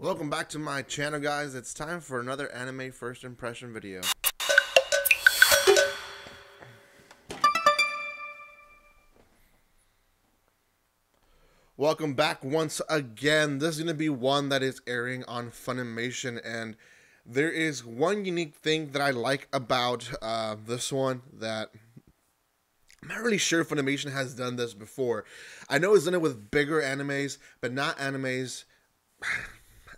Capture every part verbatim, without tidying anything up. Welcome back to my channel, guys. It's time for another anime first impression video. Welcome back once again. This is going to be one that is airing on Funimation, and there is one unique thing that I like about uh, this one that I'm not really sure if Funimation has done this before. I know it's done it with bigger animes, but not animes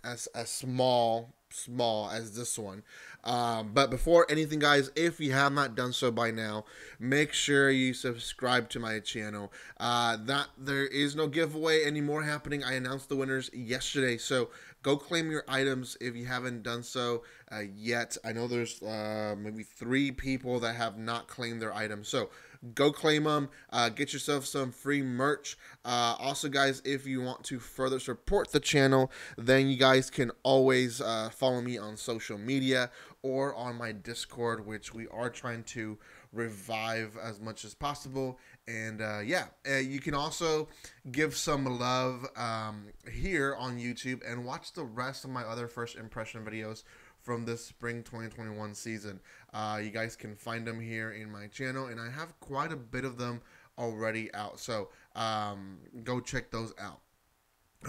as as small small as this one. Um, but before anything, guys, if you have not done so by now, make sure you subscribe to my channel. Uh, that there is no giveaway anymore happening. I announced the winners yesterday, so go claim your items if you haven't done so uh, yet. I know there's uh, maybe three people that have not claimed their items, so go claim them. Uh, get yourself some free merch. Uh, also, guys, if you want to further support the channel, then you guys can always uh, follow me on social media or on my Discord, which we are trying to revive as much as possible. And uh, yeah, uh, you can also give some love um, here on YouTube and watch the rest of my other first impression videos from this spring twenty twenty-one season. Uh, you guys can find them here in my channel, and I have quite a bit of them already out, so um, go check those out.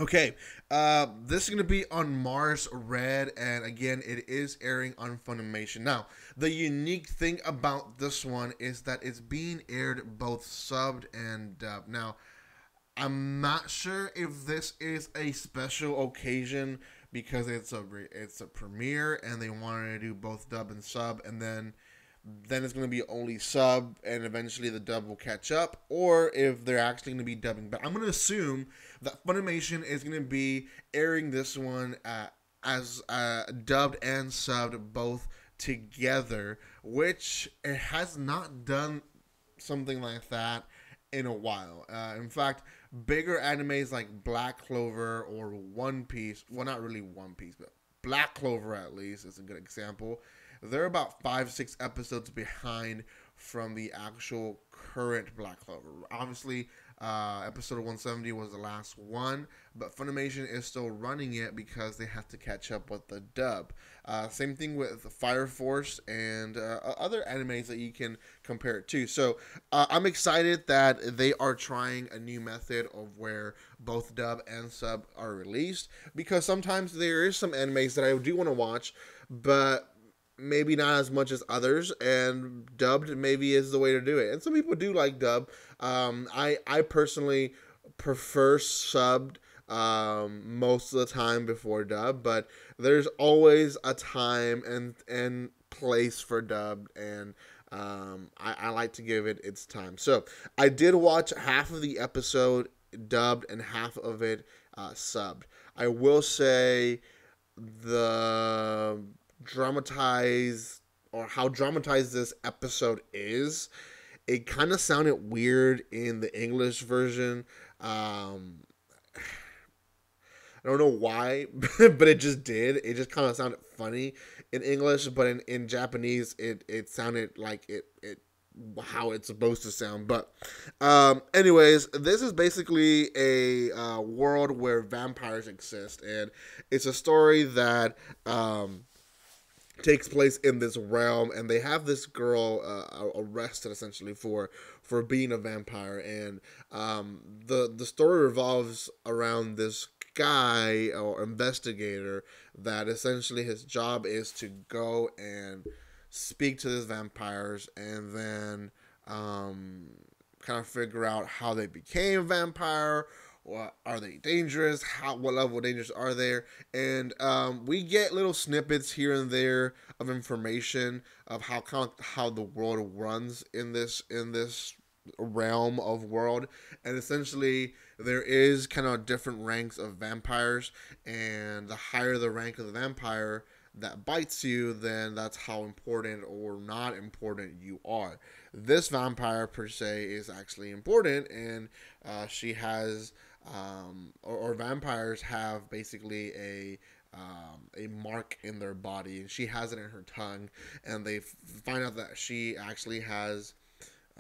Okay, uh, this is going to be on Mars Red, and again, it is airing on Funimation. Now, the unique thing about this one is that it's being aired both subbed and dubbed. Now, I'm not sure if this is a special occasion because it's a it's a premiere and they wanted to do both dub and sub, and then then it's going to be only sub and eventually the dub will catch up, or if they're actually going to be dubbing. But I'm going to assume that Funimation is going to be airing this one uh, as uh, dubbed and subbed both together, which it has not done something like that in a while. Uh, in fact, bigger animes like Black Clover or One Piece, well, not really One Piece, but Black Clover at least is a good example. They're about five, six episodes behind from the actual current Black Clover. Obviously, uh, episode one seventy was the last one, but Funimation is still running it because they have to catch up with the dub. Uh, same thing with Fire Force and uh, other animes that you can compare it to. So uh, I'm excited that they are trying a new method of where both dub and sub are released, because sometimes there is some animes that I do want to watch, but maybe not as much as others, and dubbed maybe is the way to do it. And some people do like dub. Um, I, I personally prefer subbed um, most of the time before dub, but there's always a time and, and place for dubbed, and um, I, I like to give it its time. So I did watch half of the episode dubbed and half of it uh, subbed. I will say the dramatize or how dramatized this episode is, it kind of sounded weird in the English version. um I don't know why, but it just did. It just kind of sounded funny in English, but in, in Japanese it it sounded like it it how it's supposed to sound. But um anyways, this is basically a uh, world where vampires exist, and it's a story that um takes place in this realm, and they have this girl uh, arrested essentially for for being a vampire, and um, the the story revolves around this guy or investigator that essentially his job is to go and speak to these vampires and then um, kind of figure out how they became vampire. What are they dangerous? How what level of dangers are there? And um, we get little snippets here and there of information of how kind of how the world runs in this in this realm of world. And essentially, there is kind of different ranks of vampires, and the higher the rank of the vampire that bites you, then that's how important or not important you are. This vampire per se is actually important, and uh, she has um, or, or vampires have basically a um, a mark in their body, and she has it in her tongue, and they find out that she actually has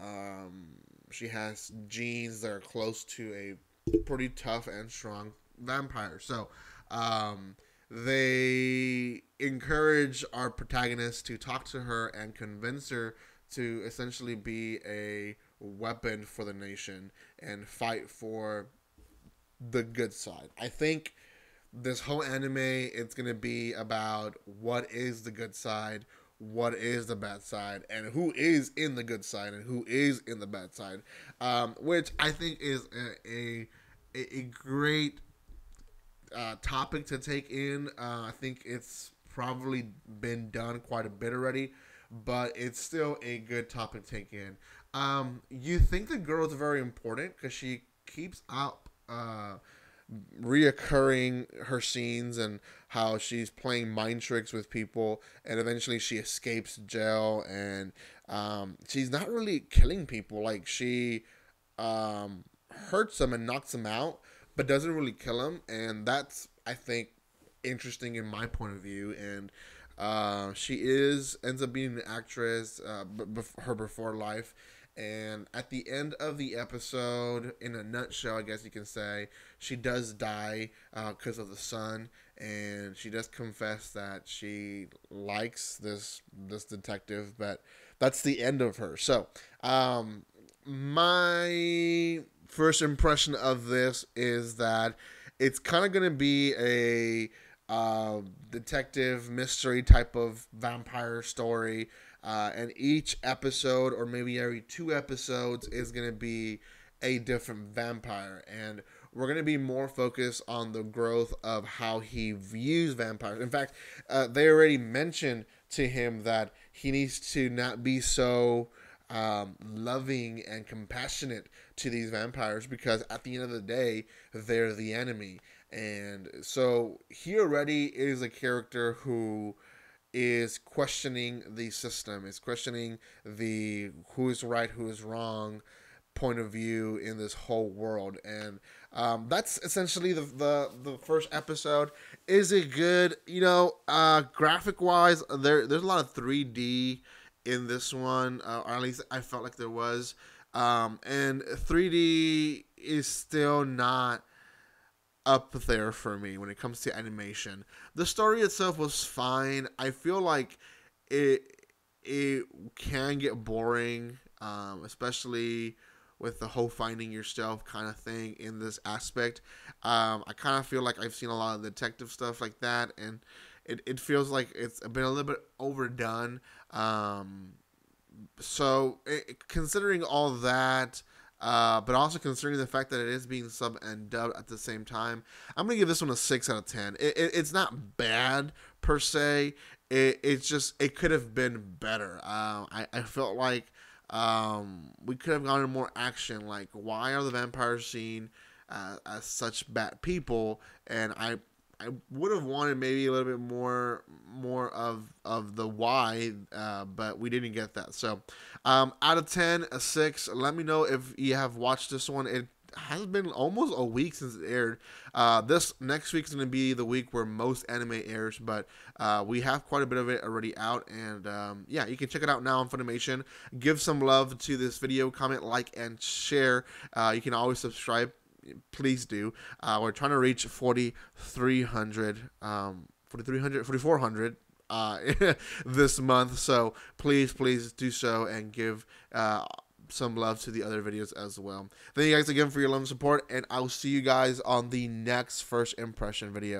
um, she has genes that are close to a pretty tough and strong vampire. So um, they encourage our protagonist to talk to her and convince her to essentially be a weapon for the nation and fight for the good side. I think this whole anime, it's going to be about what is the good side, what is the bad side, and who is in the good side and who is in the bad side, um, which I think is a, a, a great uh, topic to take in. Uh, I think it's probably been done quite a bit already, but it's still a good topic to take in. Um, you think the girl is very important because she keeps up uh, reoccurring her scenes and how she's playing mind tricks with people, and eventually she escapes jail, and um, she's not really killing people. Like, she um, hurts them and knocks them out, but doesn't really kill them, and that's, I think, interesting in my point of view. And uh, she is ends up being an actress, uh, b- her before life. And at the end of the episode, in a nutshell, I guess you can say, she does die because uh, of the sun, and she does confess that she likes this this detective, but that's the end of her. So, um, my first impression of this is that it's kind of going to be a uh, detective mystery type of vampire story. Uh, and each episode, or maybe every two episodes, is going to be a different vampire. And we're going to be more focused on the growth of how he views vampires. In fact, uh, they already mentioned to him that he needs to not be so um, loving and compassionate to these vampires, because at the end of the day, they're the enemy. And so he already is a character who is questioning the system, is questioning the who is right, who is wrong point of view in this whole world. And um, that's essentially the, the the first episode. Is it good? You know, uh, graphic-wise, there there's a lot of three D in this one, uh, or at least I felt like there was. Um, and three D is still not up there for me when it comes to animation. The story itself was fine. I feel like it it can get boring, um, especially with the whole finding yourself kind of thing in this aspect. Um, I kind of feel like I've seen a lot of detective stuff like that, and it, it feels like it's been a little bit overdone. Um, so it, considering all that, Uh, but also considering the fact that it is being sub and dubbed at the same time, I'm going to give this one a six out of ten. It, it, it's not bad, per se. It, it's just, it could have been better. Uh, I, I felt like um, we could have gotten more action. Like, why are the vampires seen uh, as such bad people? And I I would have wanted maybe a little bit more more of of the why, uh, but we didn't get that. So um, out of ten, a six. Let me know if you have watched this one. It has been almost a week since it aired. Uh, this next week is going to be the week where most anime airs, but uh, we have quite a bit of it already out. And um, yeah, you can check it out now on Funimation. Give some love to this video. Comment, like, and share. Uh, you can always subscribe. Please do. Uh, we're trying to reach forty-three hundred, um, forty-three hundred, forty-four hundred uh, this month. So please, please do so and give uh, some love to the other videos as well. Thank you guys again for your love and support, and I'll see you guys on the next First Impression video.